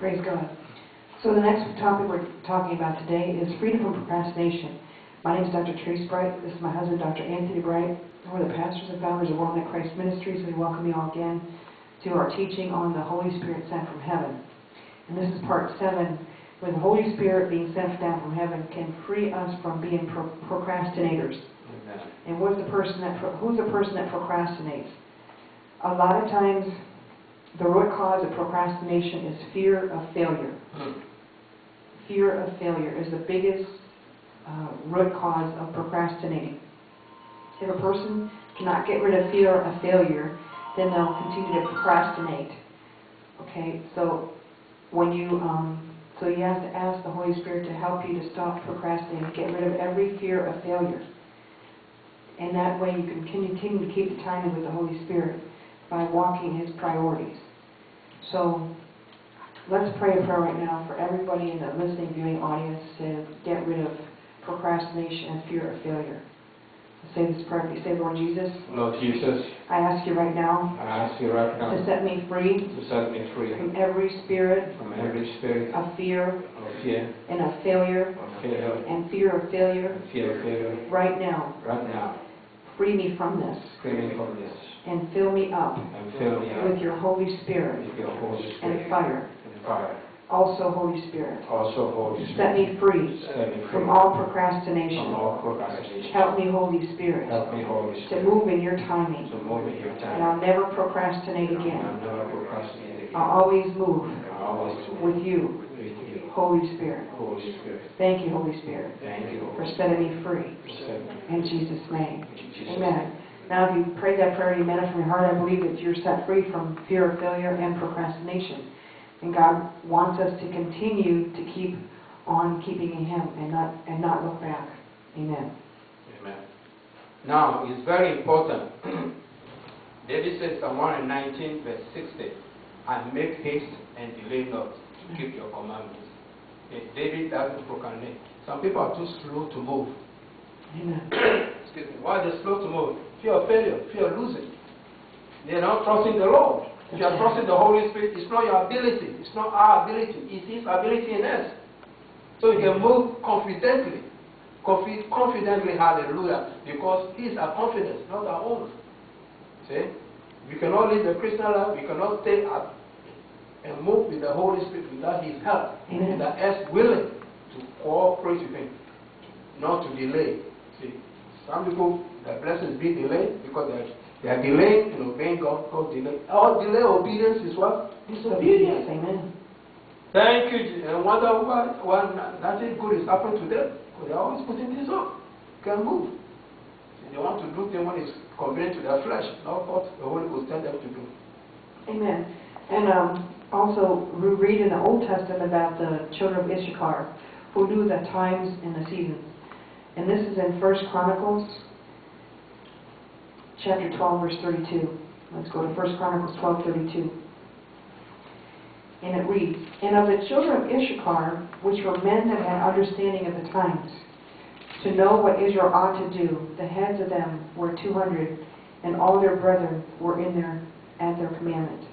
Praise God. So the next topic we're talking about today is freedom from procrastination. My name is Dr. Therese Bright. This is my husband, Dr. Anthony Bright. We're the pastors and founders of Worldnet Christ Ministries. We welcome you all again to our teaching on the Holy Spirit sent from heaven. And this is part 7, where the Holy Spirit being sent down from heaven can free us from being procrastinators. Amen. And who's the person that procrastinates? A lot of times, the root cause of procrastination is fear of failure. Fear of failure is the biggest root cause of procrastinating. If a person cannot get rid of fear of failure, then they'll continue to procrastinate. Okay, so when you so you have to ask the Holy Spirit to help you to stop procrastinating, get rid of every fear of failure, and that way you can continue to keep the timing with the Holy Spirit by walking His priorities. So let's pray a prayer right now for everybody in the listening, viewing audience to get rid of procrastination and fear of failure. Say this prayer. You say, Lord Jesus. Lord Jesus. I ask you right now. To set me free. From every spirit. Of fear. And of failure. And fear of failure. Right now. Free me from this. And fill me up. With your Holy Spirit. And fire. Also, Holy Spirit. Set me free. From all procrastination. Help me, Holy Spirit. To move in your timing. And I'll never procrastinate again. I'll always move. With you. Holy Spirit. Thank you, Holy Spirit. For setting me free. In Jesus' name. Amen. Now, if you prayed that prayer, you meant it from your heart. I believe that you're set free from fear of failure and procrastination. And God wants us to continue to keep on keeping in Him and not look back. Amen. Amen. Now, it's very important. David says, Psalm 119, verse 60, and make haste and delay not to keep your commandments. If David doesn't procrastinate. Some people are too slow to move. Amen. Excuse me. Why are they slow to move? Fear of failure, fear of losing. They are not trusting the Lord. If you are trusting the Holy Spirit, it's not your ability, it's not our ability, it's His ability in us. So you can move confidently. Confidently, hallelujah, because His our confidence, not our own. See? We cannot live the Christian life, we cannot stay up and move with the Holy Spirit without His help, without us willing to cooperate with Him, not to delay. See? Some people, their blessings be delayed because they are delaying in obeying God. God delay. All delay obedience is what? Disobedience. Amen. Thank you. And wonder why nothing good is happening to them. Because they are always putting things off. Can't move. And they want to do things when it's convenient to their flesh. Not what the Holy Ghost tell them to do. Amen. And also, we read in the Old Testament about the children of Issachar who knew the times and the seasons. And this is in 1 Chronicles. Chapter 12, verse 32. Let's go to 1 Chronicles 12:32. And it reads, And of the children of Issachar, which were men that had understanding of the times, to know what Israel ought to do, the heads of them were 200, and all their brethren were in there at their commandment.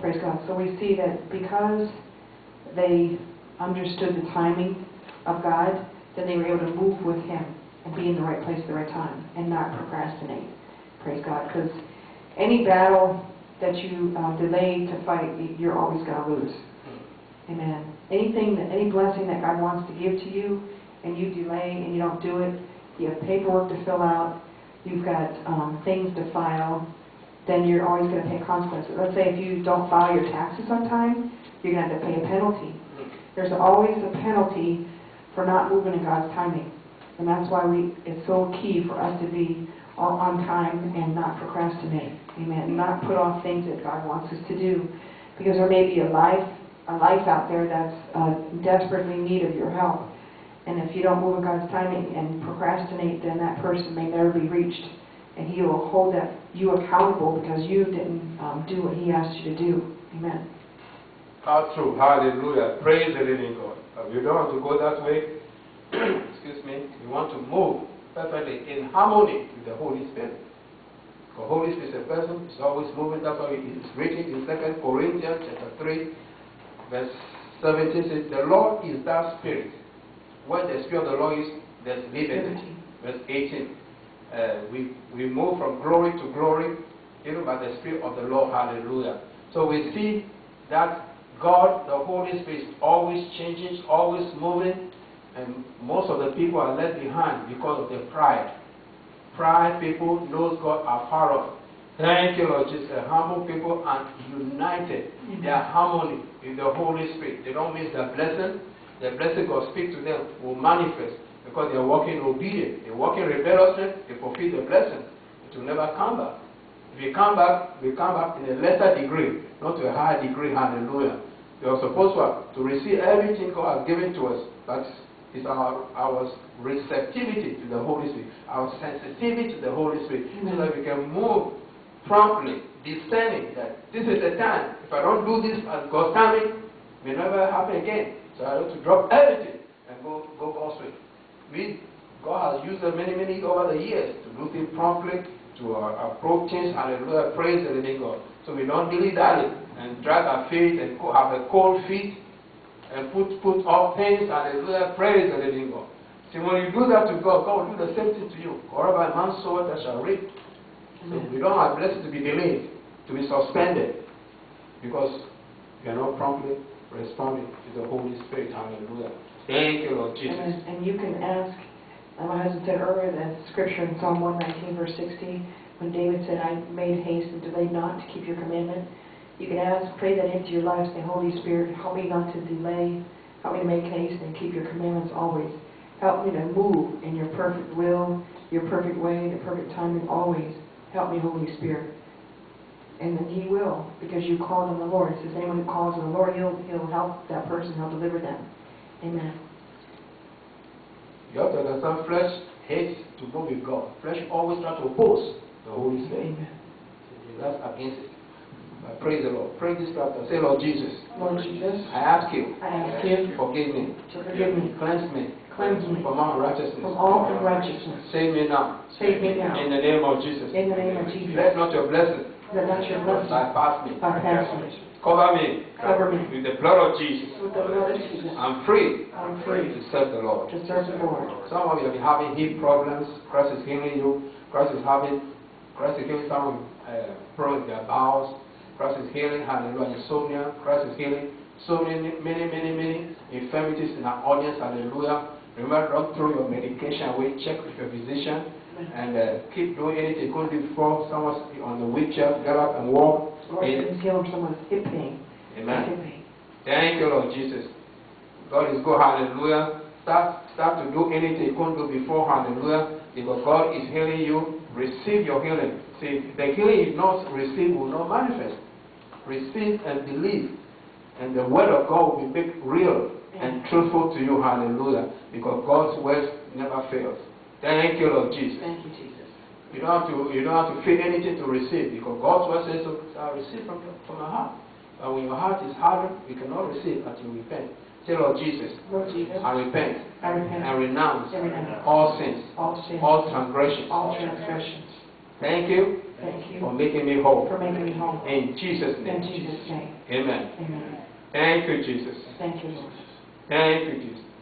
Praise God. So we see that because they understood the timing of God, then they were able to move with Him and be in the right place at the right time and not procrastinate. Praise God. Because any battle that you delay to fight, you're always going to lose. Amen. Any blessing that God wants to give to you and you delay and you don't do it, you have paperwork to fill out, you've got things to file, then you're always going to pay consequences. Let's say if you don't file your taxes on time, you're going to have to pay a penalty. There's always a penalty for not moving in God's timing. And that's why it's so key for us to be all on time and not procrastinate. Amen. Not put off things that God wants us to do. Because there may be a life out there that's desperately in need of your help. And if you don't move in God's timing and procrastinate, then that person may never be reached. And He will hold you accountable because you didn't do what He asked you to do. Amen. How true. Hallelujah. Praise the living God. If you don't want to go that way, excuse me, you want to move perfectly in harmony with the Holy Spirit. The Holy Spirit is a person, it's always moving. That's why it's written in 2 Corinthians chapter 3, Verse 17 says, the Lord is that Spirit. Where the Spirit of the Lord is, there's liberty. Verse 18, we move from glory to glory, even by the Spirit of the Lord. Hallelujah. So we see that God, the Holy Spirit, is always changing, always moving, and most of the people are left behind because of their pride. Pride people knows God are far off. Thank you, Lord Jesus. Humble people are united. They are harmony in the Holy Spirit. They don't miss the blessing. The blessing God speaks to them will manifest because they are walking obedient. They are walking rebelliously. They fulfill the blessing. It will never come back. If you come back, we come back in a lesser degree, not to a higher degree. Hallelujah. We are supposed to receive everything God has given to us. But it's our receptivity to the Holy Spirit, our sensitivity to the Holy Spirit, so that we can move promptly, discerning that this is the time. If I don't do this at God's timing, it may never happen again. So I have to drop everything and go God's way. God has used many over the years to do things promptly, to approach things. Hallelujah, praise the living God. So we don't dilly dally and drag our feet and have a cold feet and put all things, hallelujah, praise the living God. See, when you do that to God, God will do the same thing to you. Wherever a man sows, that shall reap. So we don't have blessing to be delayed, to be suspended, because you are not promptly responding to the Holy Spirit. Hallelujah. Thank you, Lord Jesus. And you can ask, my husband said earlier, that scripture in Psalm 119, verse 60, when David said, I made haste and delayed not to keep your commandment. You can ask, pray that into your life, say, Holy Spirit, help me not to delay, help me to make haste and keep your commandments always. Help me to move in your perfect will, your perfect way, the perfect timing always. Help me, Holy Spirit. And then He will, because you called on the Lord. It says anyone who calls on the Lord, He'll help that person, He'll deliver them. Amen. You have to understand, flesh hates to go with God. Flesh always tries to oppose the Holy Spirit. Amen. That's against it. But praise the Lord. Pray this prayer. Say, Lord Jesus. Lord Jesus. I ask you. Forgive me. Forgive me. Cleanse me from all unrighteousness. From all unrighteousness. Save me now. Save me now. In the name of Jesus. In the name of Jesus. Let not your blessing. Let not your blessing. Bypass me. Cover me. With the blood of Jesus. With the blood of Jesus. I'm free. To serve the Lord. Some of you have been having hip problems. Christ is healing you. Christ is healing some problems in their bowels. Christ is healing. Hallelujah. Insomnia. Christ is healing. So many infirmities in our audience. Hallelujah. Remember, don't throw your medication away. Check with your physician and keep doing anything. Couldn't be before someone's on the wheelchair, get up and walk. Lord, you heal someone's hip pain. Amen. Thank you, Lord Jesus. God is good. Hallelujah. Start to do anything you couldn't do before. Hallelujah. Because God is healing you. Receive your healing. See, the healing is not received, will not manifest. Receive and believe. And the word of God will be made real and truthful to you. Hallelujah. Because God's word never fails. Thank you, Lord Jesus. Thank you, Jesus. You don't have to feel anything to receive, because God's word says, I receive from my heart. And when your heart is hardened, you cannot receive until you repent. Say, Lord Jesus, I repent. I renounce all sins. All transgressions. Thank you for making me whole. In Jesus' name. Amen. Thank you, Jesus. Thank you, Lord. Thank you, Jesus.